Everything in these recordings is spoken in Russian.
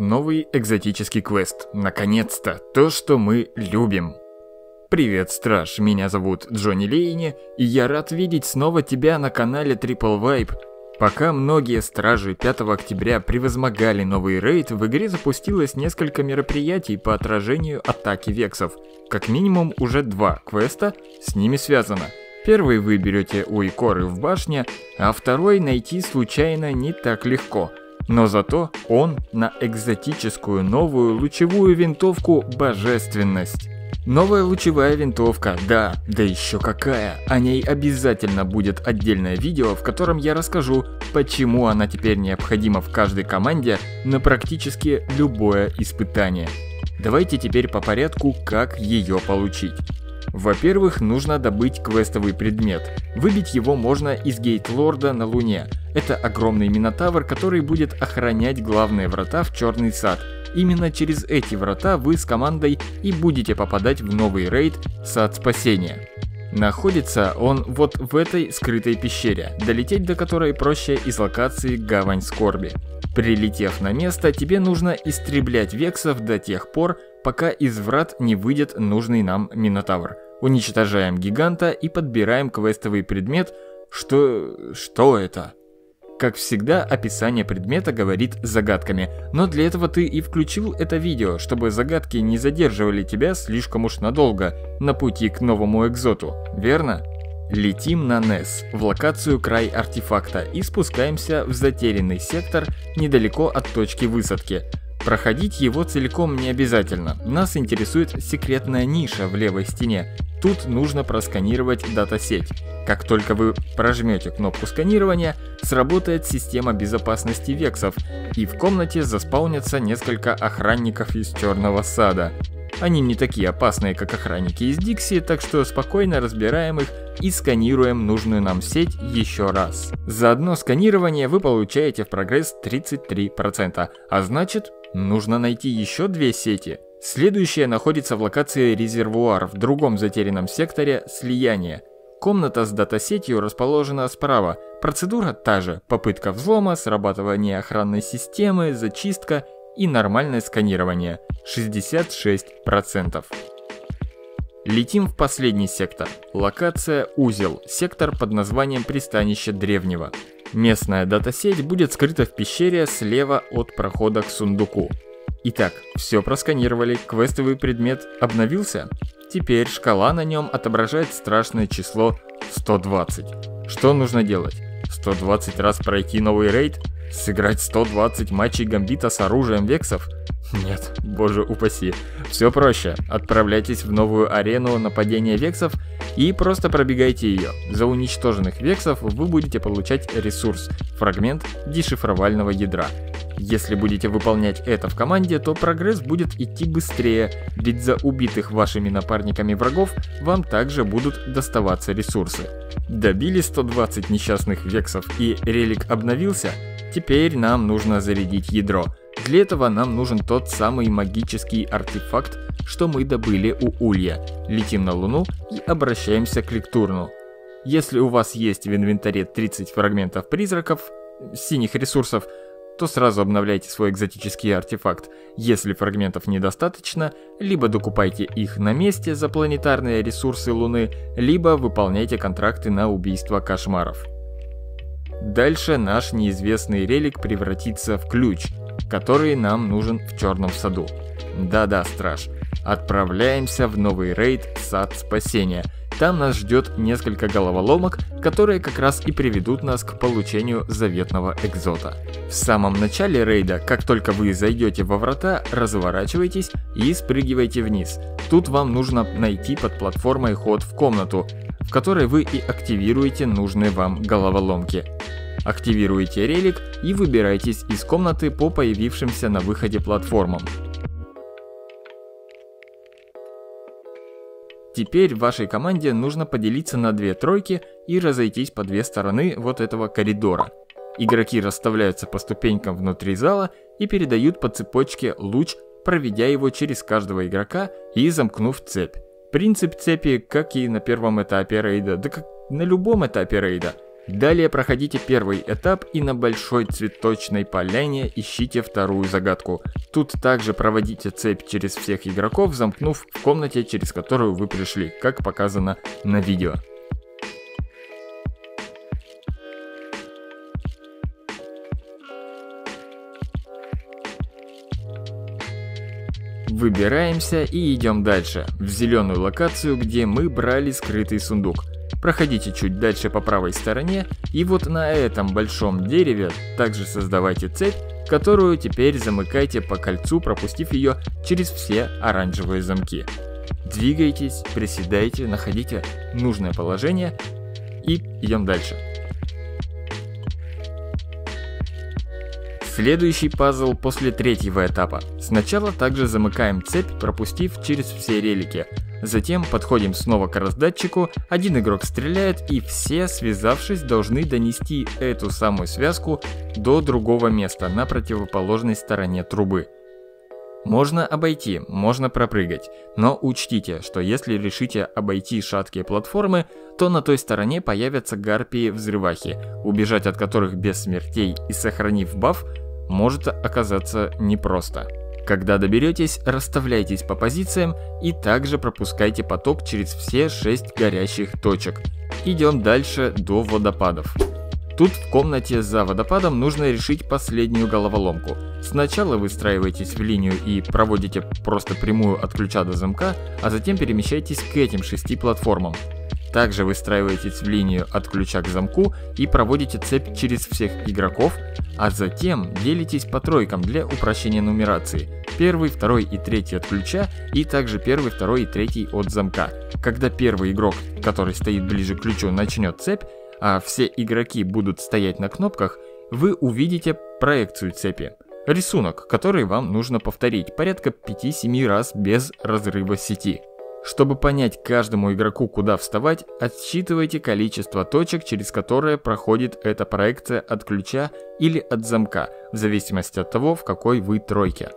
новый экзотический квест. Наконец-то, то, что мы любим. Привет, Страж, меня зовут Джонни Лейни, и я рад видеть снова тебя на канале Triple Vibe. Пока многие стражи 5 октября превозмогали новый рейд, в игре запустилось несколько мероприятий по отражению атаки вексов. Как минимум уже 2 квеста с ними связано. Первый вы берете у Икоры в башне, а второй найти случайно не так легко. Но зато он на экзотическую новую лучевую винтовку «Божественность». Новая лучевая винтовка, да еще какая, о ней обязательно будет отдельное видео, в котором я расскажу, почему она теперь необходима в каждой команде на практически любое испытание. Давайте теперь по порядку, как ее получить. Во-первых, нужно добыть квестовый предмет. Выбить его можно из Гейтлорда на Луне. Это огромный минотавр, который будет охранять главные врата в Черный Сад. Именно через эти врата вы с командой и будете попадать в новый рейд «Сад Спасения». Находится он вот в этой скрытой пещере, долететь до которой проще из локации «Гавань Скорби». Прилетев на место, тебе нужно истреблять вексов до тех пор, пока из врат не выйдет нужный нам минотавр. Уничтожаем гиганта и подбираем квестовый предмет. Что это? Как всегда, описание предмета говорит загадками, но для этого ты и включил это видео, чтобы загадки не задерживали тебя слишком уж надолго на пути к новому экзоту, верно? Летим на НЕС, в локацию Край Артефакта и спускаемся в Затерянный Сектор недалеко от точки высадки. Проходить его целиком не обязательно, нас интересует секретная ниша в левой стене. Тут нужно просканировать датасеть. Как только вы прожмете кнопку сканирования, сработает система безопасности вексов, и в комнате заспаунятся несколько охранников из Черного Сада. Они не такие опасные, как охранники из Дикси, так что спокойно разбираем их и сканируем нужную нам сеть еще раз. За одно сканирование вы получаете в прогресс 33%, а значит, нужно найти еще 2 сети. Следующая находится в локации Резервуар в другом затерянном секторе Слияние. Комната с датасетью расположена справа. Процедура та же: попытка взлома, срабатывание охранной системы, зачистка и нормальное сканирование. 66%. Летим в последний сектор. Локация Узел, сектор под названием Пристанище Древнего. Местная датасеть будет скрыта в пещере слева от прохода к сундуку. Итак, все просканировали, квестовый предмет обновился. Теперь шкала на нем отображает страшное число 120. Что нужно делать? 120 раз пройти новый рейд? Сыграть 120 матчей Гамбита с оружием вексов? Нет, боже упаси. Все проще. Отправляйтесь в новую арену нападения вексов и просто пробегайте ее. За уничтоженных вексов вы будете получать ресурс, фрагмент дешифровального ядра. Если будете выполнять это в команде, то прогресс будет идти быстрее, ведь за убитых вашими напарниками врагов вам также будут доставаться ресурсы. Добили 120 несчастных вексов и релик обновился? Теперь нам нужно зарядить ядро. Для этого нам нужен тот самый магический артефакт, что мы добыли у Улья. Летим на Луну и обращаемся к Ликтурну. Если у вас есть в инвентаре 30 фрагментов призраков, синих ресурсов, то сразу обновляйте свой экзотический артефакт. Если фрагментов недостаточно, либо докупайте их на месте за планетарные ресурсы Луны, либо выполняйте контракты на убийство кошмаров. Дальше наш неизвестный релик превратится в ключ, который нам нужен в Черном Саду. Да-да, Страж, отправляемся в новый рейд «Сад Спасения». Там нас ждет несколько головоломок, которые как раз и приведут нас к получению заветного экзота. В самом начале рейда, как только вы зайдете во врата, разворачивайтесь и спрыгивайте вниз. Тут вам нужно найти под платформой ход в комнату, в которой вы и активируете нужные вам головоломки. Активируйте релик и выбирайтесь из комнаты по появившимся на выходе платформам. Теперь вашей команде нужно поделиться на 2 тройки и разойтись по 2 стороны вот этого коридора. Игроки расставляются по ступенькам внутри зала и передают по цепочке луч, проведя его через каждого игрока и замкнув цепь. Принцип цепи, как и на первом этапе рейда, да как на любом этапе рейда. Далее проходите первый этап и на большой цветочной поляне ищите вторую загадку. Тут также проводите цепь через всех игроков, замкнув в комнате, через которую вы пришли, как показано на видео. Выбираемся и идем дальше, в зеленую локацию, где мы брали скрытый сундук. Проходите чуть дальше по правой стороне, и вот на этом большом дереве также создавайте цепь, которую теперь замыкайте по кольцу, пропустив ее через все оранжевые замки. Двигайтесь, приседайте, находите нужное положение и идем дальше. Следующий пазл после третьего этапа. Сначала также замыкаем цепь, пропустив через все релики. Затем подходим снова к раздатчику, один игрок стреляет и все, связавшись, должны донести эту самую связку до другого места на противоположной стороне трубы. Можно обойти, можно пропрыгать, но учтите, что если решите обойти шаткие платформы, то на той стороне появятся гарпии-взрывахи, убежать от которых без смертей и сохранив баф, может оказаться непросто. Когда доберетесь, расставляйтесь по позициям и также пропускайте поток через все 6 горящих точек. Идем дальше до водопадов. Тут в комнате за водопадом нужно решить последнюю головоломку. Сначала выстраиваетесь в линию и проводите просто прямую от ключа до замка, а затем перемещайтесь к этим 6 платформам. Также выстраиваетесь в линию от ключа к замку и проводите цепь через всех игроков, а затем делитесь по тройкам для упрощения нумерации. Первый, второй и третий от ключа, и также первый, второй и третий от замка. Когда первый игрок, который стоит ближе к ключу, начнет цепь, а все игроки будут стоять на кнопках, вы увидите проекцию цепи. Рисунок, который вам нужно повторить порядка 5-7 раз без разрыва сети. Чтобы понять каждому игроку, куда вставать, отсчитывайте количество точек, через которые проходит эта проекция от ключа или от замка, в зависимости от того, в какой вы тройке.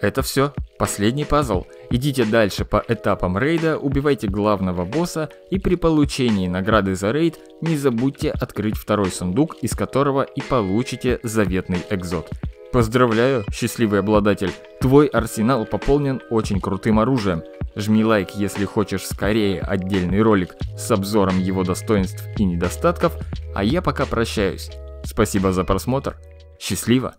Это все, последний пазл. Идите дальше по этапам рейда, убивайте главного босса и при получении награды за рейд не забудьте открыть второй сундук, из которого и получите заветный экзот. Поздравляю, счастливый обладатель, твой арсенал пополнен очень крутым оружием. Жми лайк, если хочешь скорее отдельный ролик с обзором его достоинств и недостатков, а я пока прощаюсь. Спасибо за просмотр, счастливо!